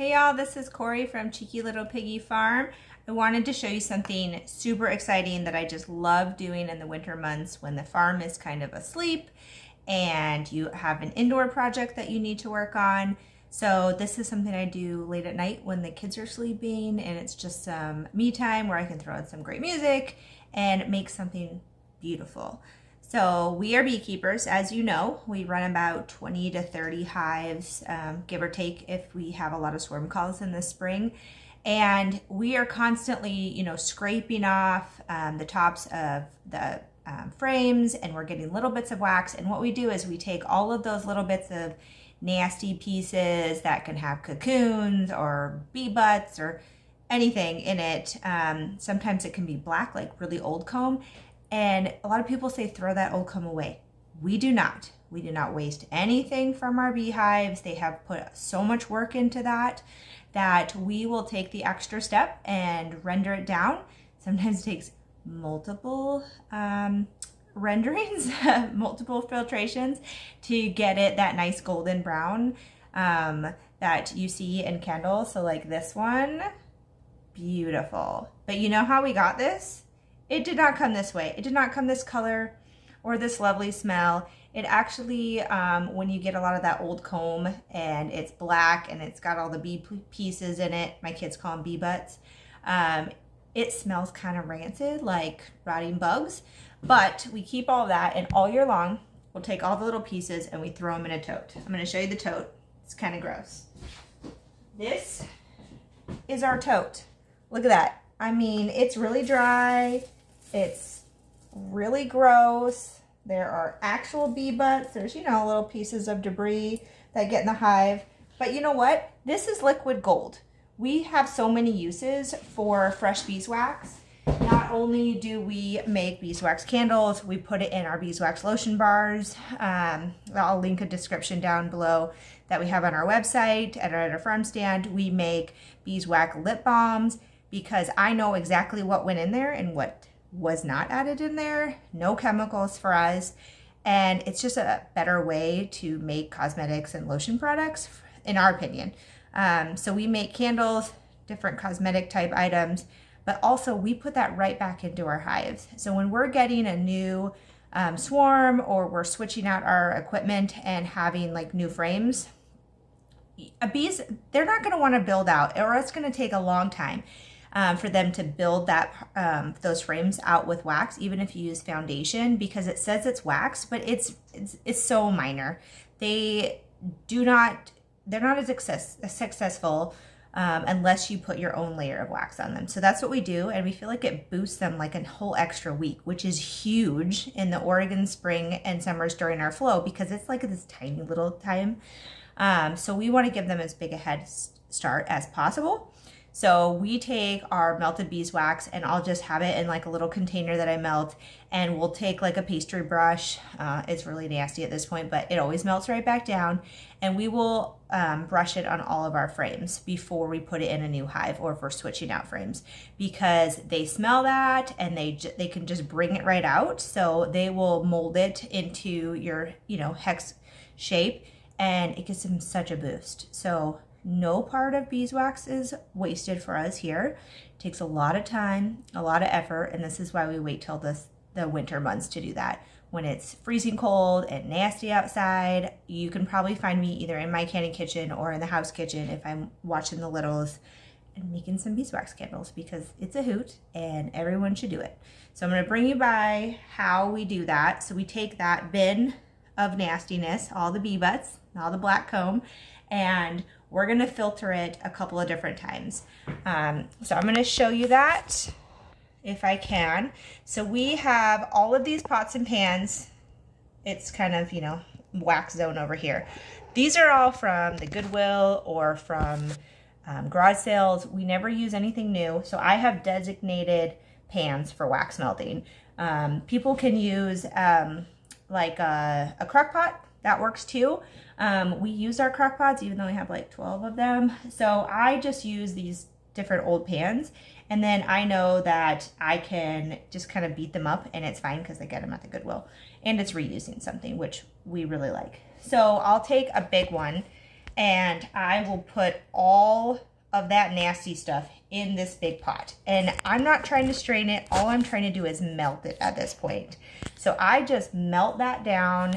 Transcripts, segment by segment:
Hey y'all, this is Corey from Cheeky Little Piggy Farm. I wanted to show you something super exciting that I just love doing in the winter months when the farm is kind of asleep and you have an indoor project that you need to work on. So this is something I do late at night when the kids are sleeping, and it's just some me time where I can throw in some great music and make something beautiful. So we are beekeepers, as you know. We run about 20 to 30 hives, give or take, if we have a lot of swarm calls in the spring. And we are constantly, scraping off the tops of the frames, and we're getting little bits of wax. And what we do is we take all of those little bits of nasty pieces that can have cocoons or bee butts or anything in it. Sometimes it can be black, like really old comb. And a lot of people say, throw that old comb away. We do not. We do not waste anything from our beehives. They have put so much work into that, that we will take the extra step and render it down. Sometimes it takes multiple renderings, multiple filtrations to get it that nice golden brown that you see in candles. So like this one, beautiful. But you know how we got this? It did not come this way. It did not come this color or this lovely smell. It actually, when you get a lot of that old comb and it's black and it's got all the bee pieces in it, my kids call them bee butts, it smells kind of rancid, like rotting bugs. But we keep all that, and all year long, we'll take all the little pieces and we throw them in a tote. I'm gonna show you the tote. It's kind of gross. This is our tote. Look at that. I mean, it's really dry. It's really gross. There are actual bee butts. There's, little pieces of debris that get in the hive. But you know what? This is liquid gold. We have so many uses for fresh beeswax. Not only do we make beeswax candles, we put it in our beeswax lotion bars. I'll link a description down below that we have on our website at our farm stand. We make beeswax lip balms, because I know exactly what went in there and what was not added in there. No chemicals for us. And it's just a better way to make cosmetics and lotion products, in our opinion. So we make candles, different cosmetic type items, but also we put that right back into our hives. So when we're getting a new swarm, or we're switching out our equipment and having like new frames, bees, they're not gonna wanna build out, or it's gonna take a long time for them to build that those frames out with wax, even if you use foundation, because it says it's wax, but it's so minor. They're not as successful unless you put your own layer of wax on them. So that's what we do, and we feel like it boosts them like a whole extra week, which is huge in the Oregon spring and summers during our flow, because it's like this tiny little time. So we want to give them as big a head start as possible. So we take our melted beeswax, and I'll just have it in like a little container that I melt, and we'll take like a pastry brush. It's really nasty at this point, but it always melts right back down, and we will brush it on all of our frames before we put it in a new hive, or if we're switching out frames, because they smell that and they can just bring it right out. So they will mold it into your, hex shape, and it gives them such a boost. So no part of beeswax is wasted for us here. It takes a lot of time, a lot of effort, and this is why we wait till the winter months to do that. When it's freezing cold and nasty outside, you can probably find me either in my candy kitchen or in the house kitchen if I'm watching the littles and making some beeswax candles, because it's a hoot and everyone should do it. So I'm gonna bring you by how we do that. So we take that bin of nastiness, all the bee butts, all the black comb, and we're gonna filter it a couple of different times. So I'm gonna show you that if I can. So we have all of these pots and pans. It's kind of, wax zone over here. These are all from the Goodwill or from garage sales. We never use anything new. So I have designated pans for wax melting. People can use like a crock pot. That works too. We use our crock pots, even though we have like 12 of them. So I just use these different old pans, and then I know that I can just kind of beat them up, and it's fine because I get them at the Goodwill, and it's reusing something, which we really like. So I'll take a big one, and I will put all of that nasty stuff in this big pot. And I'm not trying to strain it. All I'm trying to do is melt it at this point. So I just melt that down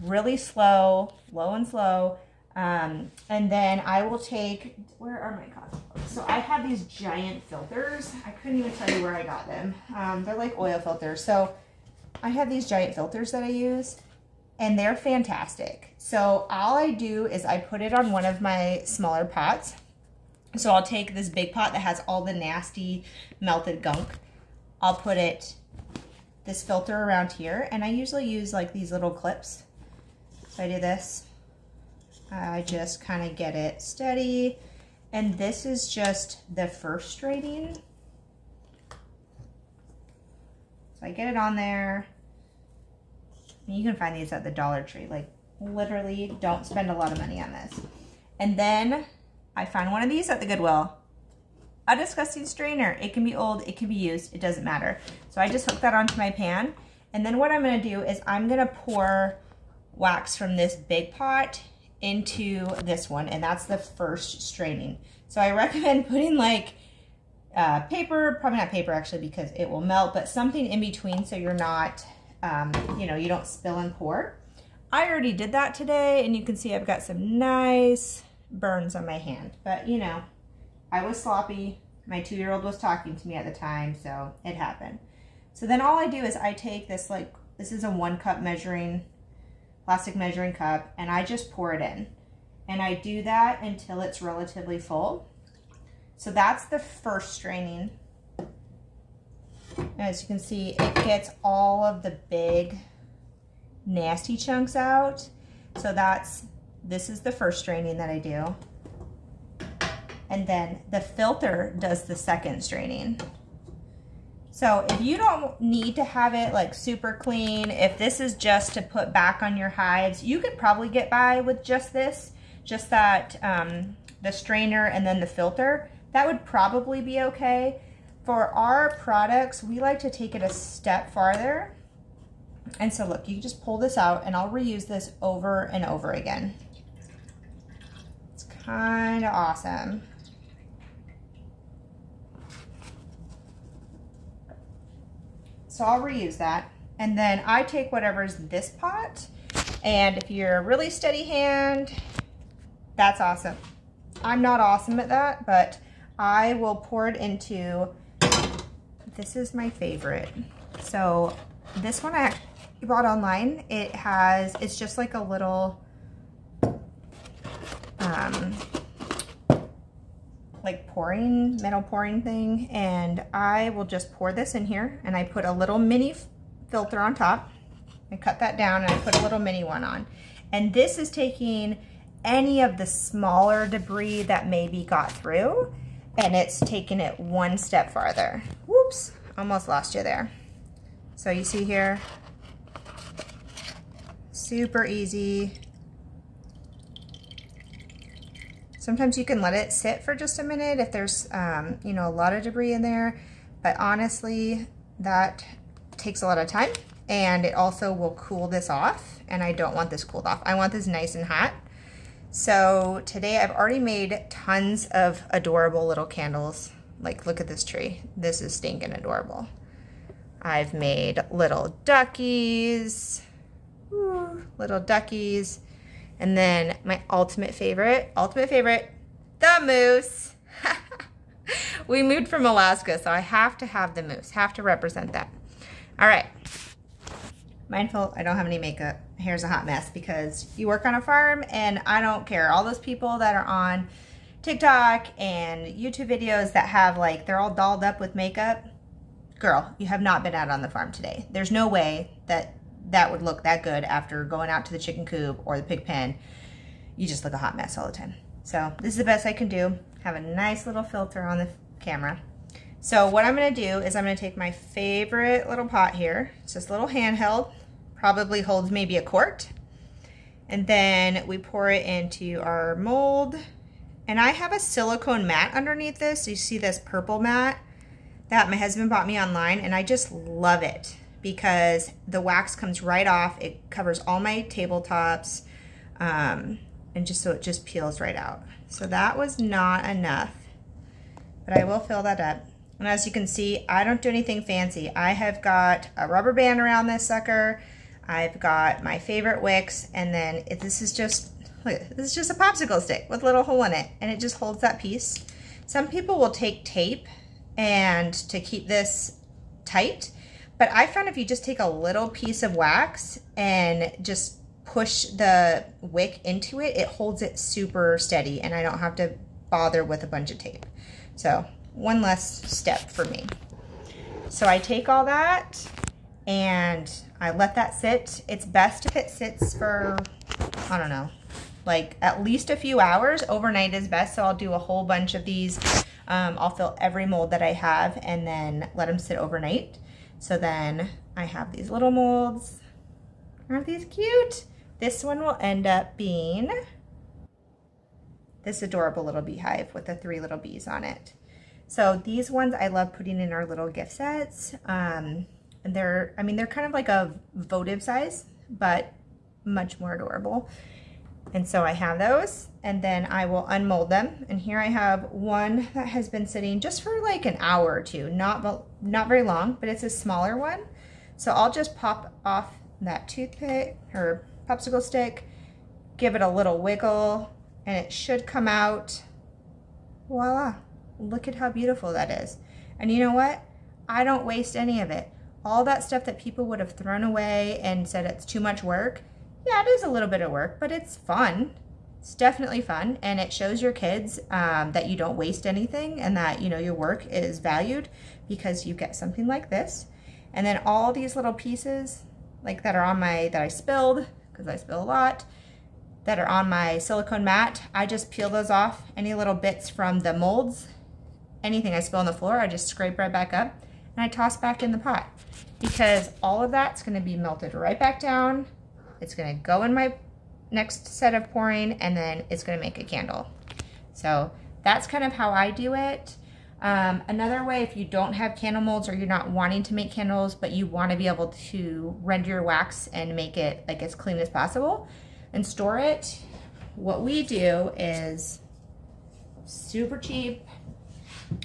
really slow, low and slow. And then I will take, where are my coffee filters? So I have these giant filters. I couldn't even tell you where I got them. They're like oil filters. So I have these giant filters that I use, and they're fantastic. So all I do is I put it on one of my smaller pots. So I'll take this big pot that has all the nasty melted gunk. I'll put it, this filter around here, and I usually use like these little clips. So I do this. I just kind of get it steady. And this is just the first straining. So I get it on there. And you can find these at the Dollar Tree. Like, literally don't spend a lot of money on this. And then I found one of these at the Goodwill. A disgusting strainer. It can be old, it can be used, it doesn't matter. So I just hook that onto my pan. And then what I'm gonna do is I'm gonna pour wax from this big pot into this one, and that's the first straining. So I recommend putting like paper, probably not paper actually because it will melt, but something in between so you're not, you know, you don't spill and pour. I already did that today, and you can see I've got some nice burns on my hand, but you know, I was sloppy. My two-year-old was talking to me at the time, so it happened. So then all I do is I take this, like, this is a 1 cup measuring, plastic measuring cup, and I just pour it in, and I do that until it's relatively full. So that's the first straining. As you can see, it gets all of the big nasty chunks out. So that's, this is the first straining that I do. And then the filter does the second straining. So if you don't need to have it like super clean, if this is just to put back on your hives, you could probably get by with just this, just that, the strainer and then the filter. That would probably be okay. For our products, we like to take it a step farther. And so look, you can just pull this out, and I'll reuse this over and over again. It's kind of awesome. So I'll reuse that. And then I take whatever's this pot, and if you're a really steady hand, that's awesome. I'm not awesome at that, but I will pour it into, this is my favorite. So this one I actually bought online. It has, it's just like a little, like pouring, metal pouring thing. And I will just pour this in here, and I put a little mini filter on top. I cut that down, and I put a little mini one on. And this is taking any of the smaller debris that maybe got through, and it's taking it one step farther. Whoops, almost lost you there. So you see here, super easy. Sometimes you can let it sit for just a minute if there's, you know, a lot of debris in there, but honestly, that takes a lot of time, and it also will cool this off, and I don't want this cooled off. I want this nice and hot. So today I've already made tons of adorable little candles. Like, look at this tree. This is stinking adorable. I've made little duckies, and then my ultimate favorite, the moose. We moved from Alaska, so I have to have the moose, have to represent that. All right, mindful, I don't have any makeup. Hair's a hot mess because you work on a farm, and I don't care. All those people that are on TikTok and YouTube videos that have like, they're all dolled up with makeup. Girl, you have not been out on the farm today. There's no way that that would look that good after going out to the chicken coop or the pig pen. You just look a hot mess all the time. So this is the best I can do. Have a nice little filter on the camera. So what I'm gonna do is I'm gonna take my favorite little pot here. It's this little handheld, probably holds maybe a quart. And then we pour it into our mold. And I have a silicone mat underneath this. So you see this purple mat that my husband bought me online, and I just love it because the wax comes right off. It covers all my tabletops. and just so it just peels right out. So that was not enough, but I will fill that up. And as you can see, I don't do anything fancy. I have got a rubber band around this sucker. I've got my favorite wicks, and then this is just, look, this is just a popsicle stick with a little hole in it, and it just holds that piece. Some people will take tape and to keep this tight, but I found if you just take a little piece of wax and just push the wick into it, it holds it super steady, and I don't have to bother with a bunch of tape. So one less step for me. So I take all that and I let that sit. It's best if it sits for, I don't know, like at least a few hours. Overnight is best, so I'll do a whole bunch of these. I'll fill every mold that I have and then let them sit overnight. So then I have these little molds. Aren't these cute? This one will end up being this adorable little beehive with the 3 little bees on it. So these ones I love putting in our little gift sets. And they're kind of like a votive size, but much more adorable. And so I have those, and then I will unmold them. And here I have one that has been sitting just for like an hour or two, not very long, but it's a smaller one. So I'll just pop off that toothpick or popsicle stick, give it a little wiggle, and it should come out. Voila. Look at how beautiful that is. And you know what? I don't waste any of it. All that stuff that people would have thrown away and said it's too much work. Yeah, it is a little bit of work, but it's fun. It's definitely fun, and it shows your kids that you don't waste anything, and that, you know, your work is valued because you get something like this. And then all these little pieces like that are on my, that I spilled, because I spill a lot, that are on my silicone mat, I just peel those off. Any little bits from the molds, anything I spill on the floor, I just scrape right back up and I toss back in the pot, because all of that's going to be melted right back down. It's going to go in my next set of pouring, and then it's going to make a candle. So that's kind of how I do it. Another way, if you don't have candle molds or you're not wanting to make candles, but you want to be able to render your wax and make it like as clean as possible and store it, what we do is super cheap.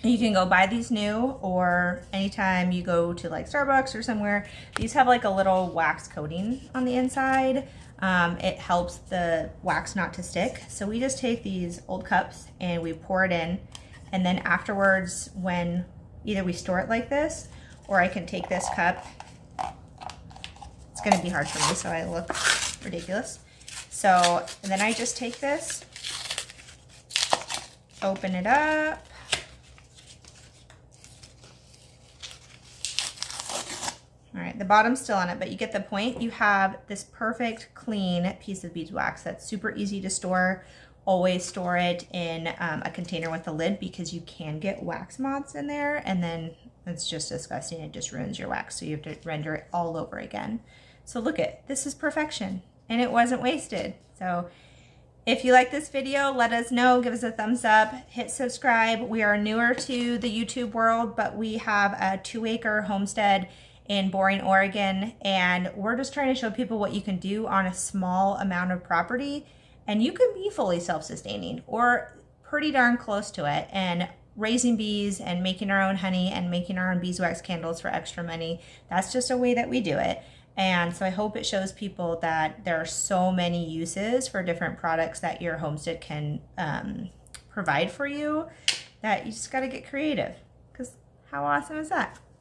You can go buy these new, or anytime you go to like Starbucks or somewhere, these have like a little wax coating on the inside. It helps the wax not to stick. So we just take these old cups and we pour it in. And then afterwards, when either we store it like this, or I can take this cup. It's gonna be hard for me, so I look ridiculous. So then I just take this, open it up, all right, the bottom's still on it, but you get the point. You have this perfect, clean piece of beeswax that's super easy to store. Always store it in a container with a lid, because you can get wax moths in there, and then it's just disgusting. It just ruins your wax, so you have to render it all over again. So look at, this is perfection, and it wasn't wasted. So if you like this video, let us know. Give us a thumbs up. Hit subscribe. We are newer to the YouTube world, but we have a 2-acre homestead in Boring, Oregon, and we're just trying to show people what you can do on a small amount of property, and you can be fully self-sustaining or pretty darn close to it, and raising bees and making our own honey and making our own beeswax candles for extra money. That's just a way that we do it. And so I hope it shows people that there are so many uses for different products that your homestead can provide for you, that you just got to get creative, because how awesome is that?